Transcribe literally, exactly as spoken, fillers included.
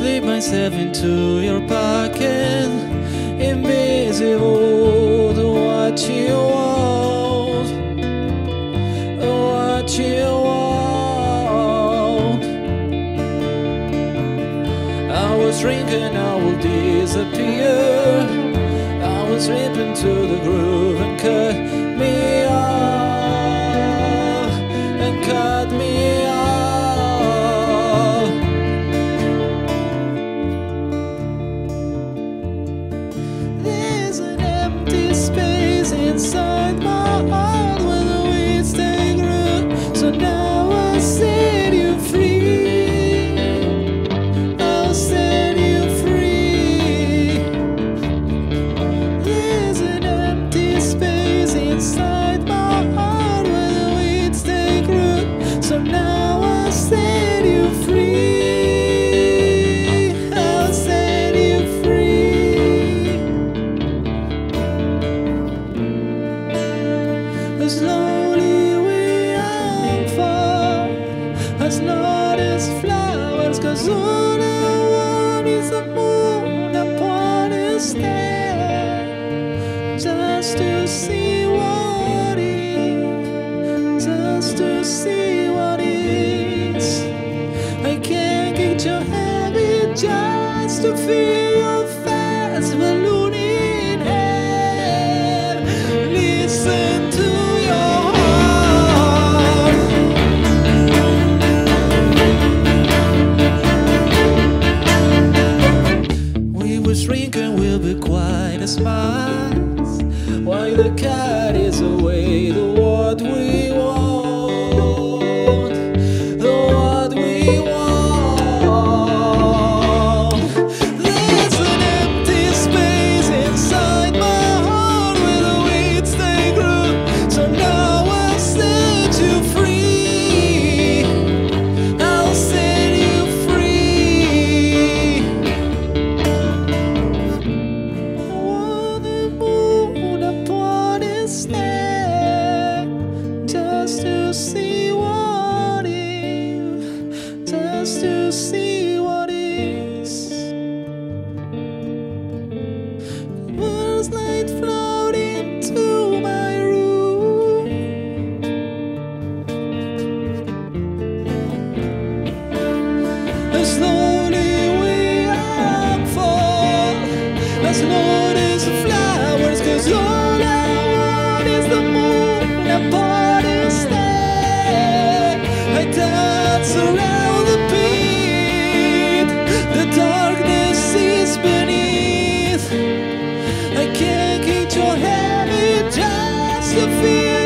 slip myself into your pocket. Invisible to what you want, what you want. I will shrink and I will disappear. I will slip into the groove and cut me off, and cut me off. Inside my heart where the weeds take root, so now I set you free. I'll set you free. There's an empty space inside my heart where the weeds take root, so now I set you free. Slowly we unfold as not as flowers, cause all I want is the moon upon a star, just to see what is, just to see what is. I can't get your habit just to feel your fast balloon in air. Listen to smiles, while the cat is away to what we want, the what we want. There's an empty space inside my heart where the weeds they grew, so now I'll set you free. I'll set you free. Just to see what is, just to see what is. Birds light float into my room. And slowly we unfold as not as flowers, cause all I want is the moon upon. I dance around the beat. The darkness is beneath. I can't get your habit just to feel.